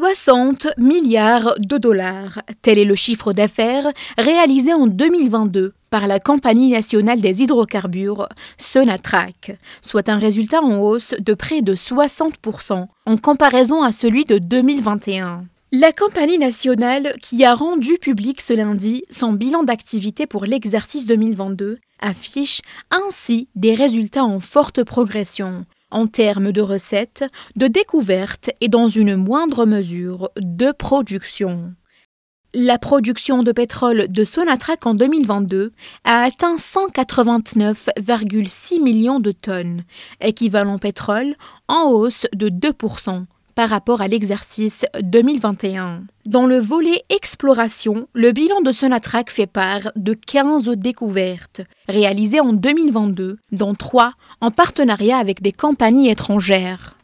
$60 milliards. Tel est le chiffre d'affaires réalisé en 2022 par la Compagnie nationale des hydrocarbures, Sonatrach, soit un résultat en hausse de près de 60% en comparaison à celui de 2021. La compagnie nationale, qui a rendu public ce lundi son bilan d'activité pour l'exercice 2022, affiche ainsi des résultats en forte progression en termes de recettes, de découvertes et dans une moindre mesure de production. La production de pétrole de Sonatrach en 2022 a atteint 189,6 millions de tonnes, équivalent pétrole en hausse de 2%. Par rapport à l'exercice 2021. Dans le volet exploration, le bilan de Sonatrach fait part de 15 découvertes réalisées en 2022, dont 3 en partenariat avec des compagnies étrangères.